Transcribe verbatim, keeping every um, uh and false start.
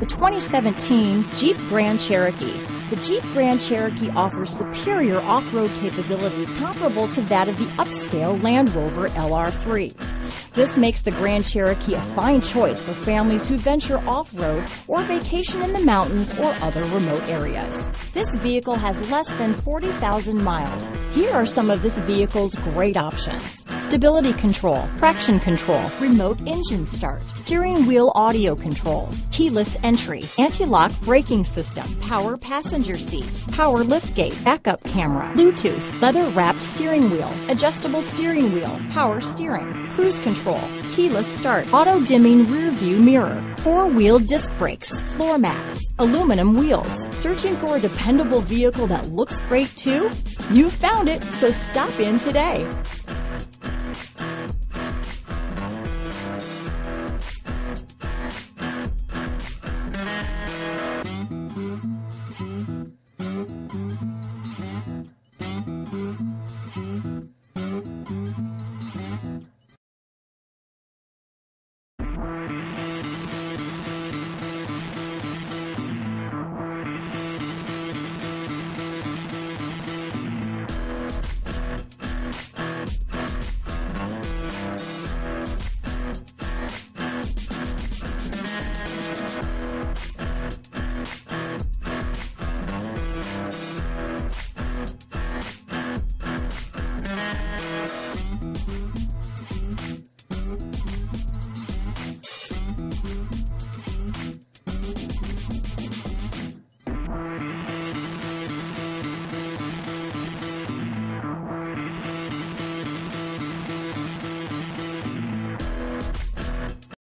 The twenty seventeen Jeep Grand Cherokee. The Jeep Grand Cherokee offers superior off-road capability comparable to that of the upscale Land Rover L R three. This makes the Grand Cherokee a fine choice for families who venture off-road or vacation in the mountains or other remote areas. This vehicle has less than forty thousand miles. Here are some of this vehicle's great options: stability control, traction control, remote engine start, steering wheel audio controls, keyless entry, anti-lock braking system, power passenger seat, power liftgate, backup camera, Bluetooth, leather-wrapped steering wheel, adjustable steering wheel, power steering, cruise control, keyless start, auto-dimming rear-view mirror, four-wheel disc brakes, floor mats, aluminum wheels. Searching for a dependable vehicle that looks great too? You found it, so stop in today.